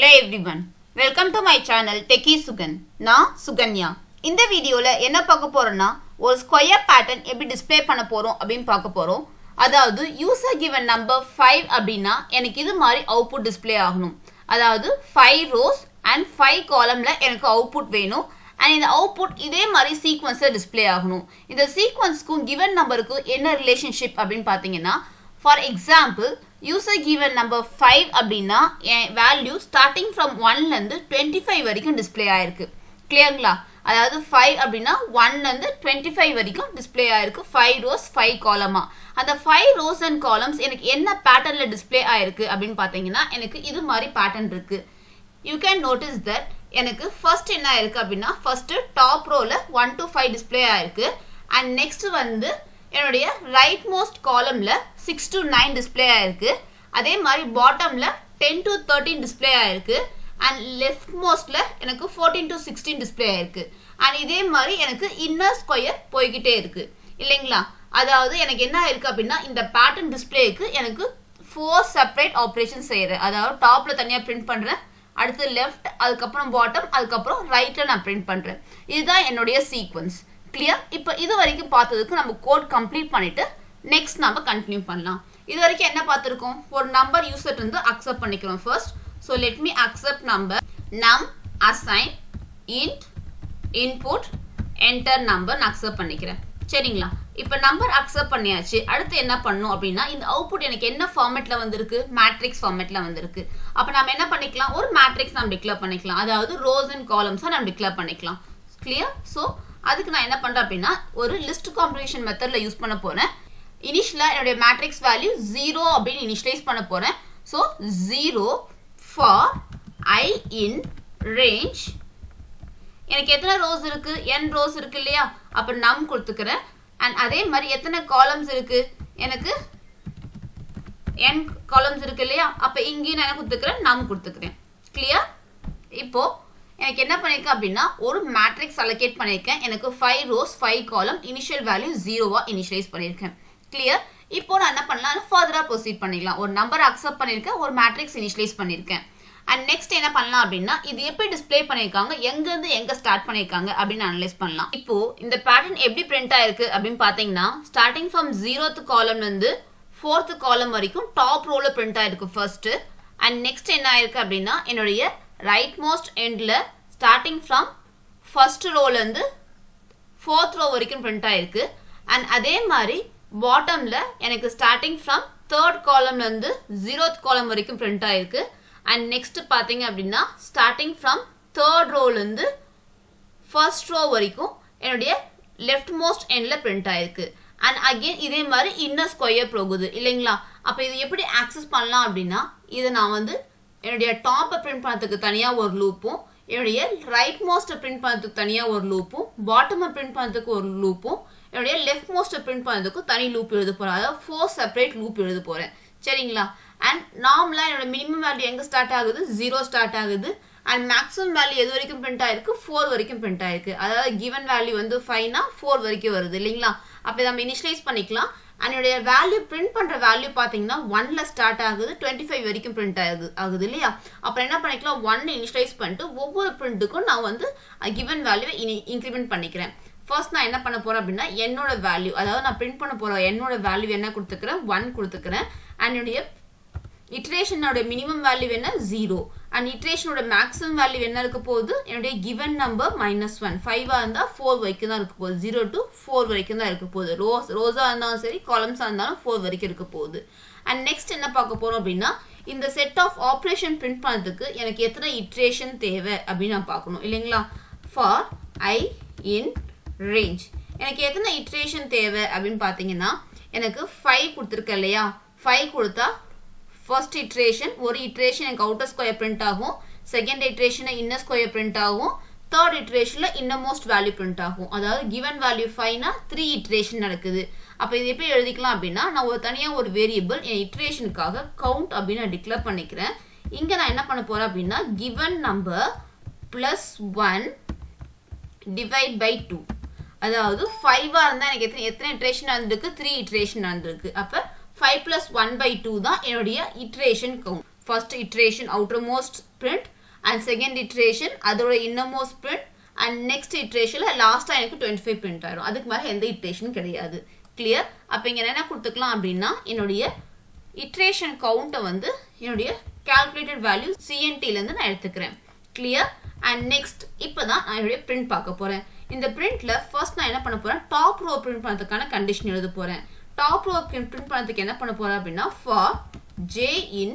Hello everyone. Welcome to my channel Techi Sugan. Na Suganya. In the video la enna paakaporona or square pattern eppadi display panna porom abin paakaporom. Adavadhu user given number 5 abina enakku idu mari output display aganum. Adavadhu 5 rows and 5 column la enakku output venum. And in the output idhe mari sequence la display aganum. In the sequence ku given number ku enna relationship abin pathingena, for example, user given number 5 abdina value starting from 1 and 25 varaikum display aayirukku. Clear la? Adhaadu 5 abdina 1 and 25 varaikum display aayirukku. 5 rows 5 column. And the 5 rows and columns enakku enna pattern la display aayirukku abdin pathingina enakku idu mari pattern irukku. You can notice that enakku first enna irukku abdina first top row la 1 to 5 display aayirukku, and next vandu என்னுடைய right most columnல 6 to 9 display ஆயிருக்கு. அதே மாதிரி bottomல 10 to 13 display ஆயிருக்கு, and left mostல எனக்கு 14 to 16 display ஆயிருக்கு. and இதே மாதிரி எனக்கு inner square போய்கிட்டே இருக்கு இல்லைங்களா? அதாவது எனக்கு என்ன இருக்கு அப்படினா, இந்த pattern displayக்கு எனக்கு 4 separate operations செய்யறேன். அதாவது டாப்ல தனியா print பண்றேன், அடுத்து left, அதுக்கு அப்புறம் bottom, அதுக்கு அப்புறம் right நான் print பண்றேன். இதுதான் என்னுடைய sequence. Clear? இப்ப இது வரைக்கும் பார்த்ததுக்கு நம்ம கோட் கம்ப்ளீட் பண்ணிட்டு நெக்ஸ்ட் நாம கண்டினியூ பண்ணலாம். இது வரைக்கும் என்ன பார்த்திருக்கோம்? ஒரு நம்பர் யூசர் வந்து அக்செப்ட் பண்ணிக்கிறோம் first. So let me accept number num assign int input enter number நான் அக்செப்ட் பண்ணிக்கிறேன். சரிங்களா? இப்ப நம்பர் அக்செப்ட் பண்ணியாச்சு. அடுத்து என்ன பண்ணனும் அப்படினா, இந்த அவுட்புட் எனக்கு என்ன ஃபார்மட்ல வந்திருக்கு? மேட்ரிக்ஸ் ஃபார்மட்ல வந்திருக்கு. அப்ப நாம என்ன பண்ணிக்கலாம்? ஒரு மேட்ரிக்ஸ் நாம டிக்ளேர் பண்ணிக்கலாம். அதாவது ரோஸ் அண்ட் காலம்ஸா நாம டிக்ளேர் பண்ணிக்கலாம். கிளியர்? சோ அதுக்கு நான் என்ன பண்றேன் அப்படினா, ஒரு லிஸ்ட் காம்பினேஷன் மெத்தட்ல யூஸ் பண்ண போறேன். இனிஷியலா என்னோட மேட்ரிக்ஸ் வேல்யூ 0 அப்படி இனிஷியலைஸ் பண்ண போறேன். So 0 for I in range எனக்கு எத்தனை ரோஸ் இருக்கு? n ரோஸ் இருக்கு இல்லையா? அப்ப num கொடுத்துக்கறேன். and அதே மாதிரி எத்தனை காலம்ஸ் இருக்கு? எனக்கு n காலம்ஸ் இருக்கு இல்லையா? அப்ப இங்க நான் கொடுத்துக்கறேன் num கொடுத்துக்கறேன். கிளியர்? இப்போ எனக்கு என்ன பண்ணிருக்கேன் அப்படினா, ஒரு மேட்ரிக்ஸ் allocate பண்ணிருக்கேன். எனக்கு 5 rows 5 column initial value 0 ஆ இனிஷியலைஸ் பண்ணிருக்கேன். கிளியர்? இப்போ நான் என்ன பண்ணலாம்? ஃபர்தரா ப்ரோசீட் பண்ணிடலாம். ஒரு நம்பர் அக்செப்ட் பண்ணிருக்கேன், ஒரு மேட்ரிக்ஸ் இனிஷியலைஸ் பண்ணிருக்கேன். and next என்ன பண்ணலாம் அப்படினா, இது எப்படி டிஸ்ப்ளே பண்ணிருக்காங்க, எங்க இருந்து எங்க ஸ்டார்ட் பண்ணிருக்காங்க அப்படி அனலைஸ் பண்ணலாம். இப்போ இந்த பேட்டர்ன் எப்படி பிரிண்ட் ஆயிருக்கு அப்படினு பாத்தீங்கன்னா, ஸ்டார்டிங் फ्रॉम 0th column இருந்து 4th column வரைக்கும் டாப் ரோல பிரிண்ட் ஆயிருக்கு ஃபர்ஸ்ட். and next என்ன ஆயிருக்கு அப்படினா, என்னோட right most end la starting from first row la and fourth row varaikum print aayirukku, and adhe mari bottom la enakku starting from third column la and zeroth column varaikum print aayirukku, and next pathinga appadina starting from third row la and first row varaikum enoda left most end la print aayirukku, and again idhe mari inner square pogudhu illengla. appo idu eppadi access pannalam appadina, idu na vandu என்னோட top print பண்றதுக்கு தனியா ஒரு லூப்பும், என்னோட right most print பண்றதுக்கு தனியா ஒரு லூப்பும், bottom print பண்றதுக்கு ஒரு லூப்பும், என்னோட லெஃப்ட் மோஸ்ட் print பண்றதுக்கு தனி லூப் எழுத போறேன். அதாவது 4 செப்பரேட் லூப் எழுத போறேன். சரிங்களா? and நார்மலா என்னோட மினிமம் வேல்யூ எங்க ஸ்டார்ட் ஆகுது? 0 ஸ்டார்ட் ஆகுது. and மேக்ஸிமம் வேல்யூ எது வரைக்கும் print ஆயிருக்கு? 4 வரைக்கும் print ஆயிருக்கு. அதாவது given value வந்து 5 னா 4 வரைக்கும் வருது இல்லீங்களா? அப்ப நாம இனிஷியலைஸ் பண்ணிக்கலாம். என்னோட வேல்யூ print பண்ற வேல்யூ பாத்தீங்கன்னா 1 ல ஸ்டார்ட் ஆகுது, 25 வரைக்கும் print ஆகுது இல்லையா? அப்ப என்ன பண்ணிக்கலாம்? 1 இனிஷியலைஸ் பண்ணிட்டு ஒவ்வொரு printக்கும் நான் வந்து given வேல்யூவை இன்கிரிமென்ட் பண்ணிக்கிறேன். ஃபர்ஸ்ட் நான் என்ன பண்ண போறேன் அப்படினா, என்னோட வேல்யூ, அதாவது நான் print பண்ண போற என்னோட வேல்யூ என்ன கொடுத்துக்கறேன்? 1 கொடுத்துக்கறேன். என்னோட இட்டரேஷனோட மினிமம் வேல்யூ என்ன? 0. and இட்டரேஷனோட மேக்ஸிமம் வேல்யூ என்ன இருக்க போகுது? என்னோட given number -1. 5 ஆ இருந்தா 4 வரைக்கும் தான் இருக்க போகுது, 0 to 4 வரைக்கும் தான் இருக்க போகுது. ரோஸா இருந்தாலும் சரி, columns ஆ இருந்தாலும் 4 வரைக்கும் இருக்க போகுது. and next என்ன பார்க்க போறோம் அப்படினா, இந்த செட் ஆஃப் ஆபரேஷன் print பண்றதுக்கு எனக்கு எத்தனை இட்டரேஷன் தேவை அப்படி நான் பார்க்கணும் இல்லீங்களா? for I in range எனக்கு எத்தனை இட்டரேஷன் தேவை அப்படினு பாத்தீங்கன்னா, எனக்கு 5 கொடுத்திருக்கேன் இல்லையா? 5 கொடுத்தா first iteration one iteration எனக்கு outer square print ஆகும், second iteration inner square print ஆகும், third iteration la innermost value print ஆகும். அதாவது given value 5 னா 3 iteration நடக்குது. அப்ப இது எப்படி எழுதிக்கலாம் அப்படினா, நான் ஒரு தனியா ஒரு variable என் iterationக்காக count அப்படி நான் டிக்ளேர் பண்ணிக்கிறேன். இங்க நான் என்ன பண்ண போறேன் அப்படினா, given number plus 1 divide by 2. அதாவது 5 ஆ இருந்தா எனக்கு எத்தனை iteration நடந்துருக்கு? 3 iteration நடந்துருக்கு. அப்ப 5 plus 1 by 2 தான் என்னோட iteration count. first iteration outermost print and second iteration other innermost print and next iteration last I 25 print आयरो अधिक मारे ऐंदे iteration करेगा अध clear अपेंगे ना कुर्तकला आप रीना इनोडिया iteration count वंदे इनोडिया calculated value CNT लंदे ना ऐड तकरें clear and next इप्पदा ना इनोडिया print पाका पोरे In the print left, first நான் என்ன பண்ண போறேன் top row print பண்றதுக்கான condition எழுத போறேன் top row print பண்றதுக்கு என்ன பண்ண போறேன் அப்படினா for j in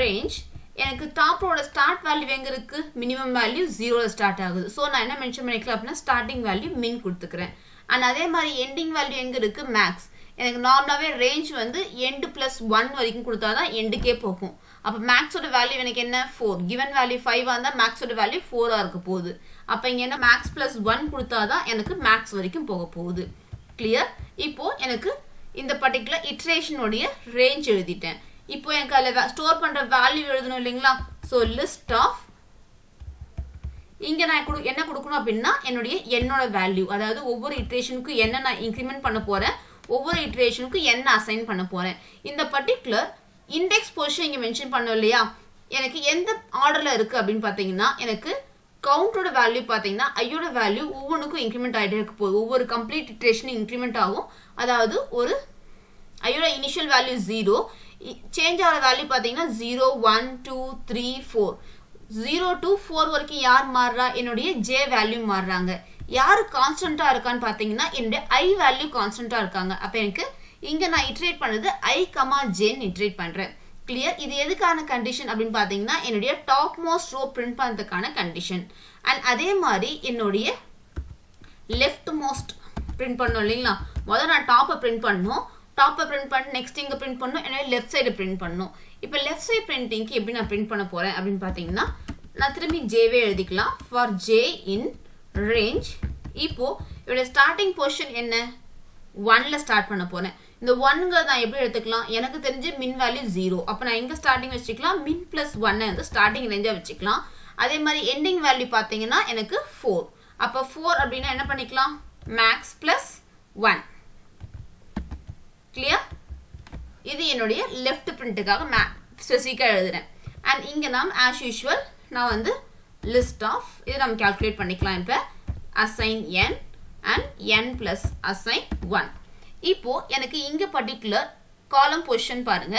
range எனக்கு top row ஓட start value எங்க இருக்கு minimum value 0 ல start ஆகுது சோ நான் என்ன மென்ஷன் பண்ணிக்கலாம் அப்படினா starting value min கொடுத்துக்கறேன் and அதே மாதிரி ending value எங்க இருக்கு max எனக்கு நார்மலாவே range வந்து end plus 1 வரைக்கும் கொடுத்தாதான் end கே போகும் அப்ப max ஓட value எனக்கு என்ன 4 given value 5 ஆனா max ஓட value 4 ஆ இருக்க போகுது அப்ப இங்க என்ன max plus 1 கொடுத்தாதான் எனக்கு max வரைக்கும் போக போகுது clear இப்போ எனக்கு இந்த particular iteration உடைய range எழுதிட்டேன் இப்போ எனக்கு அத ஸ்டோர் பண்ற value எழுதணும் இல்லீங்களா so list of இங்க நான் என்ன கொடுக்கணும் அப்படினா என்னோட value அதாவது ஒவ்வொரு iterationக்கு என்ன நான் இன்கிரிமென்ட் பண்ண போறேன் ஒவ்வொரு iterationக்கு என்ன அசைன் பண்ண போறேன் இந்த particular index position இங்க மென்ஷன் பண்ணோம் இல்லையா எனக்கு எந்த ஆர்டர்ல இருக்கு அப்படினு பாத்தீங்கன்னா எனக்கு count ஓட வேல்யூ பாத்தீங்கன்னா I ஓட வேல்யூ ஒவ்வொண்ணுக்கும் இன்கிரிமென்ட் ஆயிட்டே இருக்க போகுது ஒவ்வொரு கம்ப்ளீட் இட்டரேஷனும் இன்கிரிமென்ட் ஆகும் அதாவது ஒரு I ஓட இனிஷியல் வேல்யூ 0 சேஞ்ச் ஆற வேல்யூ பாத்தீங்கன்னா 0 1 2 3 4 0 to 4 வரைக்கும் யார் மாறறா என்னோட j வேல்யூ மாறறாங்க யார் கான்ஸ்டன்ட்டா இருக்கான்னு பாத்தீங்கன்னா என்னோட I வேல்யூ கான்ஸ்டன்ட்டா இருக்காங்க அப்ப எனக்கு இங்க நான் iterate பண்ணது I, J ன்னு iterate பண்றேன் clear இது எதுக்கான condition அப்படினு பாத்தீங்கன்னா என்னோட topmost row print பண்றதுக்கான condition and அதே மாதிரி என்னோட leftmost print பண்ணோம் இல்லீங்களா முதல்ல நான் top print பண்ணனும் top print பண்ணி next இங்க print பண்ணனும் என்னோட left side print பண்ணனும் இப்போ left side printing க்கு எப்படி நான் print பண்ண போறேன் அப்படினு பாத்தீங்கன்னா நான் திரும்பி J வே எழுதிக்கலாம் for J in range இப்போ இதோட starting position என்ன 1 ல start பண்ண போறேன் இந்த 1 ங்க நான் எப்படி எடுத்துக்கலாம் எனக்கு தெரிஞ்ச min value 0 அப்ப நான் எங்க ஸ்டார்டிங் வெச்சிடலாம் min plus 1 அந்த ஸ்டார்டிங் ரேஞ்சா வெச்சிடலாம் அதே மாதிரி எண்டிங் வேல்யூ பாத்தீங்கன்னா எனக்கு 4 அப்ப 4 அப்படினா என்ன பண்ணிக்கலாம் max plus 1 கிளியர் இது என்னோட left printக்காக ஸ்பெசிஃபிக்கா எழுதுறேன் and இங்க நாம் as usual நான் வந்து list of இது நாம் கால்குலேட் பண்ணிக்கலாம் இப்ப assign n and n plus assign 1 இப்போ எனக்கு இங்க particular column position பாருங்க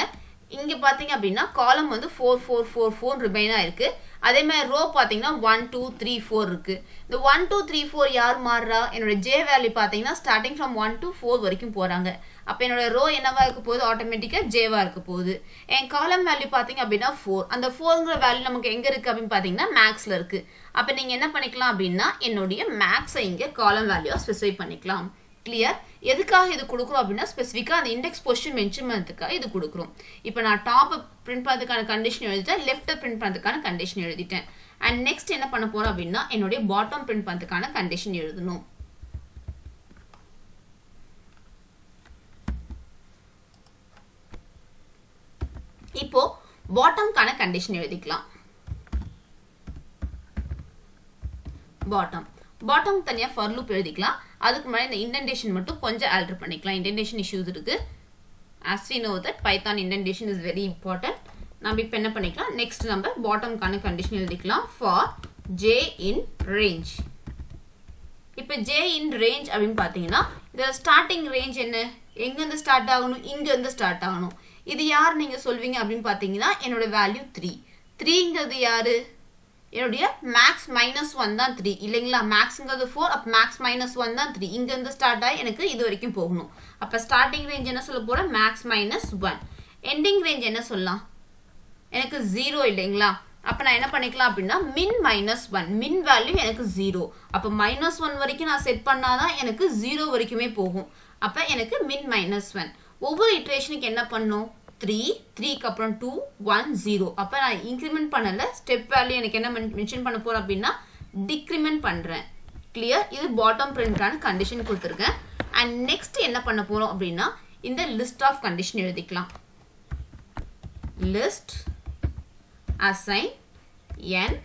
இங்க பாத்தீங்க அப்படினா column வந்து 4 4 4 4 ரிமைனா இருக்கு அதே மாதிரி row பாத்தீங்கன்னா 1 2 3 4 இருக்கு இந்த 1 2 3 4 யார் மாறறா என்னோட j வேல்யூ பாத்தீங்கன்னா starting from 1 to 4 வரைக்கும் போறாங்க அப்ப என்னோட row என்னவா இருக்க போகுது ஆட்டோமேட்டிக்கா j வா இருக்க போகுது and column value பாத்தீங்க அப்படினா 4 அந்த 4 ங்கற வேல்யூ நமக்கு எங்க இருக்கு அப்படி பாத்தீங்கன்னா max ல இருக்கு அப்ப நீங்க என்ன பண்ணிக்கலாம் அப்படினா என்னோட max ஐ இங்க column value ஸ்பெசிஃபை பண்ணிக்கலாம் clear எதுக்காக இது கொடுக்குறோம் அப்படினா ஸ்பெசிஃபிக்கா அந்த இன்டெக்ஸ் பொசிஷன் மென்ஷன் பண்றதுக்காக இது கொடுக்குறோம் இப்போ நான் டாப் பிரிண்ட் பண்றதுக்கான கண்டிஷன் எழுதிட்டேன் லெஃப்ட் பிரிண்ட் பண்றதுக்கான கண்டிஷன் எழுதிட்டேன் and next என்ன பண்ண போறோம் அப்படினா என்னோட பாட்டம் பிரிண்ட் பண்றதுக்கான கண்டிஷன் எழுதணும் இப்போ பாட்டம்க்கான கண்டிஷன் எழுதிக்கலாம் பாட்டம் தனியா for loop எழுதிக்கலாம் அதுக்கு முன்னாடி இந்த இண்டென்டேஷன் மட்டும் கொஞ்சம் ஆல்டர் பண்ணிக்கலாம் இண்டென்டேஷன் இஷ்யூஸ் இருக்கு as we know that python indentation is very important நாம இப்ப என்ன பண்ணிக்கலாம் நெக்ஸ்ட் நம்ம பாட்டம் கான கண்டிஷன் எழுதிக்கலாம் for j in range இப்போ j in range அப்படினு பாத்தீங்கன்னா இந்த ஸ்டார்டிங் ரேஞ்ச் என்ன எங்க இருந்து ஸ்டார்ட் ஆகணும் இங்க இருந்து ஸ்டார்ட் ஆகணும் இது யார் நீங்க சொல்வீங்க அப்படினு பாத்தீங்கன்னா என்னோட வேல்யூ 3 3ங்கிறது யாரு என்னோட max minus 1 தான் 3 இல்லீங்களா maxங்கிறது 4 அப்ப max minus 1 தான் 3 இங்க இருந்து ஸ்டார்ட் ஆயி எனக்கு இது வரைக்கும் போகணும் அப்ப ஸ்டார்டிங் ரேஞ்ச் என்ன சொல்ல போறேன் max minus 1 எண்டிங் ரேஞ்ச் என்ன சொல்லலாம் எனக்கு 0 இல்லீங்களா அப்ப நான் என்ன பண்ணிக்கலாம் அப்படினா min minus 1 min வேல்யூ எனக்கு 0 அப்ப -1 வரைக்கும் நான் செட் பண்ணாதான் எனக்கு 0 வரைக்குமே போகும் அப்ப எனக்கு min minus 1 ஒவ்வொரு இட்டரேஷனுக்கு என்ன பண்ணனும் 3 3 க்கு அப்புறம் 2 1 0 அப்ப நான் இன்கிரிமென்ட் பண்ணல ஸ்டெப் வேல்யூ எனக்கு என்ன மென்ஷன் பண்ண போறேன் அப்படினா டிக்ரிமென்ட் பண்றேன் clear இது பாட்டம் பிரிண்ட்கான கண்டிஷன் கொடுத்திருக்கேன் and next என்ன பண்ண போறோம் அப்படினா இந்த லிஸ்ட் ஆஃப் கண்டிஷன் எழுதிக்கலாம் லிஸ்ட் assign n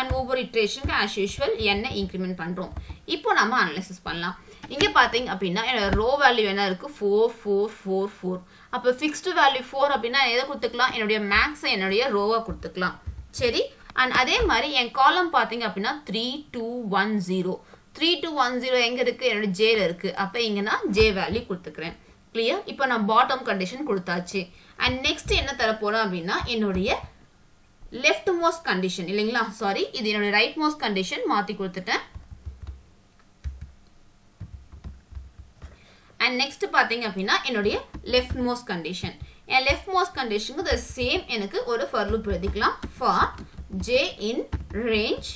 and ஒவ்வொரு iteration as usual n-ஐ இன்கிரிமென்ட் பண்றோம் இப்போ நாம அனலைசிஸ் பண்ணலாம் இங்க பாத்தீங்க அப்படினா என்னோட ரோ வேல்யூ என்ன இருக்கு 4444 அப்ப fixed value 4 அப்படினா எதை கொடுத்துக்கலாம் என்னோட மேக்ஸ் என்னோட ரோவா கொடுத்துக்கலாம் சரி and அதே மாதிரி என் காலம் பாத்தீங்க அப்படினா 3210 3210 எங்க இருக்கு என்னோட j ல இருக்கு அப்ப இங்க நான் j வேல்யூ கொடுத்துக்கிறேன் clear இப்போ நான் bottom condition கொடுத்தாச்சு and next என்ன தர போறோம் அப்படினா என்னோட leftmost condition இல்லீங்களா sorry இது என்னோட rightmost condition மாத்தி கொடுத்துட்டேன் and next பாத்தீங்க அப்படினா என்னோட leftmost condition என் leftmost condition க்கு the same எனக்கு ஒரு for loop எழுதிக்கலாம் for j in range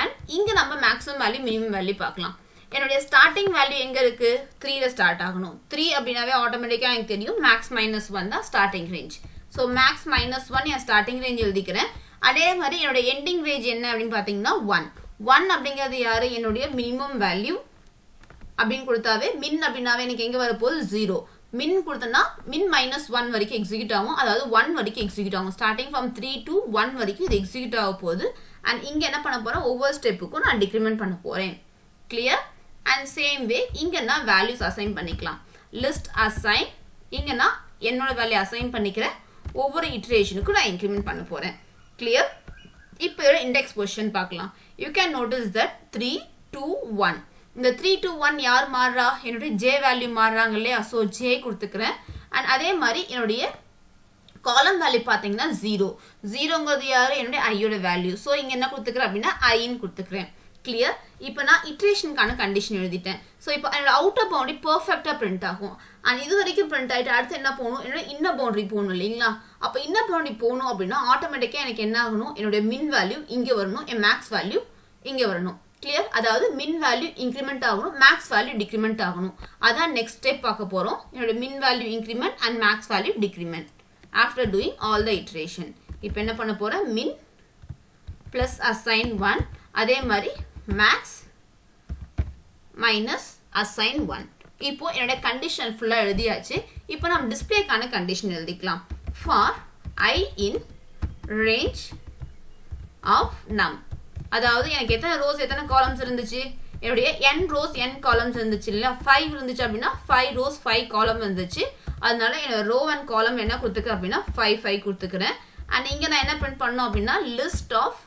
and இங்க நம்ம maximum value minimum value பார்க்கலாம் என்னோட starting value எங்க இருக்கு 3 ல ஸ்டார்ட் ஆகணும் 3 அப்படினாவே ஆட்டோமேட்டிக்கா எனக்கு தெரியும் max minus 1 தான் starting range so max minus 1 என் starting range எழுதிக்கிறேன் அதே மாதிரி என்னோட ending range என்ன அப்படினு பாத்தீங்கன்னா 1 1 அப்படிங்கிறது யாரு என்னோட minimum value அப்படிን கொடுத்தாவே min அப்படினாவே எனக்கு எங்க வர போகுது 0 min கொடுத்தனா min -1 வரைக்கும் எக்ஸிக்யூட் ஆகும் அதாவது 1 வரைக்கும் எக்ஸிக்யூட் ஆகும் ஸ்டார்டிங் फ्रॉम 3 to 1 வரைக்கும் இது எக்ஸிக்யூட் ஆக போகுது and இங்க என்ன பண்ணப் போறேன் ஒவ்வொரு ஸ்டெப்புக்கு நான் டிக்ரிமென்ட் பண்ண போறேன் clear and same way இங்க நான் values assign பண்ணிக்கலாம் list assign இங்க நான் என்னோட வேல்யூ assign பண்ணிக்கிறேன் ஒவ்வொரு இட்டரேஷனுக்கு நான் இன்கிரிமென்ட் பண்ண போறேன் clear இப்போ இன்டெக்ஸ் பொசிஷன் பார்க்கலாம் you can notice that 3 2 1 இந்த 3 to 1 யார் மாறா என்னோட j வேல்யூ மாறாங்க இல்லையா சோ j கொடுத்துக்கிறேன் and அதே மாதிரி என்னோட column வேல்யூ பாத்தீங்கன்னா 0 0ங்கிறது யாரு என்னோட I யோட வேல்யூ சோ இங்க என்ன கொடுத்துக்கிறேன் அப்படினா I ன்னு கொடுத்துக்கிறேன் clear இப்போ நான் இட்டரேஷனுக்கான கண்டிஷன் எழுதிட்டேன் சோ இப்போ என்னோட அவுட்டர் பவுண்டரி பெர்ஃபெக்ட்டா பிரிண்ட் ஆகும் and இது வரைக்கும் பிரிண்ட் ஆயிட்டு அடுத்து என்ன போணும் என்னோட இன்னர் பவுண்டரி போணும் இல்லீங்களா அப்ப இன்னர் பவுண்டரி போணும் அப்படினா ஆட்டோமேட்டிக்கா எனக்கு என்ன ஆகணும் என்னோட min வேல்யூ இங்க வரணும் என் மேக்ஸ் வேல்யூ இங்க வரணும் clear அதாவது min value increment ஆகணும் max value decrement ஆகணும் அதான் next step பார்க்க போறோம் என்னோட min value increment and max value decrement after doing all the iteration இப்போ என்ன பண்ண போறோம் min plus assign 1 அதே மாதிரி max minus assign 1 இப்போ என்னோட condition full-ஆ எழுதியாச்சு இப்போ நாம் displayக்கான condition எழுதிக்கலாம் for I in range of num அதாவது எனக்கு எத்தனை ரோஸ் எத்தனை காலம்ஸ் இருந்துச்சு என்னோட n ரோஸ் n காலம்ஸ் இருந்துச்சு இல்ல 5 இருந்துச்சு அப்படினா 5 ரோஸ் 5 காலம் இருந்துச்சு அதனால என்னோட ரோ and column என்ன கொடுத்துக்க அப்படினா 5 5 கொடுத்துக்கிறேன் and இங்க நான் என்ன பிரிண்ட் பண்ணனும் அப்படினா லிஸ்ட் ஆஃப்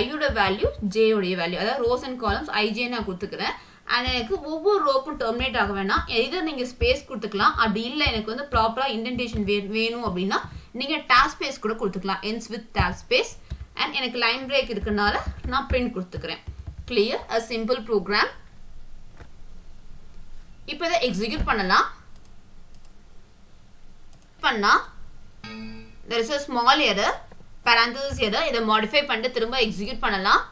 I யோட வேல்யூ j யோட வேல்யூ அதாவது rows and columns I j னா கொடுத்துக்கிறேன் and எனக்கு ஒவ்வொரு ரோக்கும் டெர்மினேட் ஆக வேணா either நீங்க ஸ்பேஸ் கொடுத்துக்கலாம் அப்படி இல்ல எனக்கு வந்து ப்ராப்பரா இன்டென்டேஷன் வேணும் அப்படினா நீங்க tab space கூட கொடுத்துக்கலாம் ends with tab space and எனக்கு line break இருக்குனால நான் print கொடுத்துக்கிறேன் clear a simple program இப்போ இத எக்ஸிக்யூட் பண்ணலாம் பண்ணா there is a small error parentheses error இத modify பண்ணிட்டு திரும்ப எக்ஸிக்யூட் பண்ணலாம்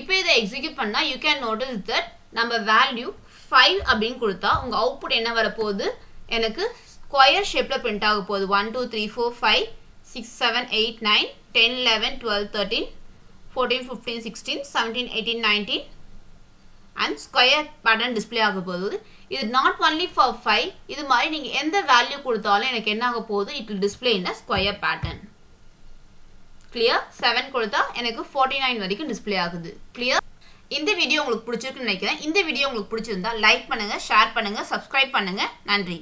இப்போ இத எக்ஸிக்யூட் பண்ணா you can notice that நம்ம value 5 அப்படினு கொடுத்தா உங்க output என்ன வர போகுது எனக்கு square shapeல print ஆக போகுது 1 2 3 4 5 6, 7, 8, 9, 10, 11, 12, 13, 14, 15, 16, 17, 18, 19 and square pattern display ஆகப் போது இது not only for 5 இது மாறி நீங்கள் எந்த value கொடுத்தாலும் எனக்கு என்ன ஆகப் போது it will display in a square pattern clear 7 கொடுத்தா எனக்கு 49 வரைக்கும் display ஆகுது clear இந்த வீடியோ உங்களுக்கு பிடிச்சிருக்குன்னு நினைக்கிறேன் இந்த வீடியோ உங்களுக்கு பிடிச்சிருந்தா லைக் பண்ணுங்க ஷேர் பண்ணுங்க சப்ஸ்கிரைப் பண்ணுங்க நன்றி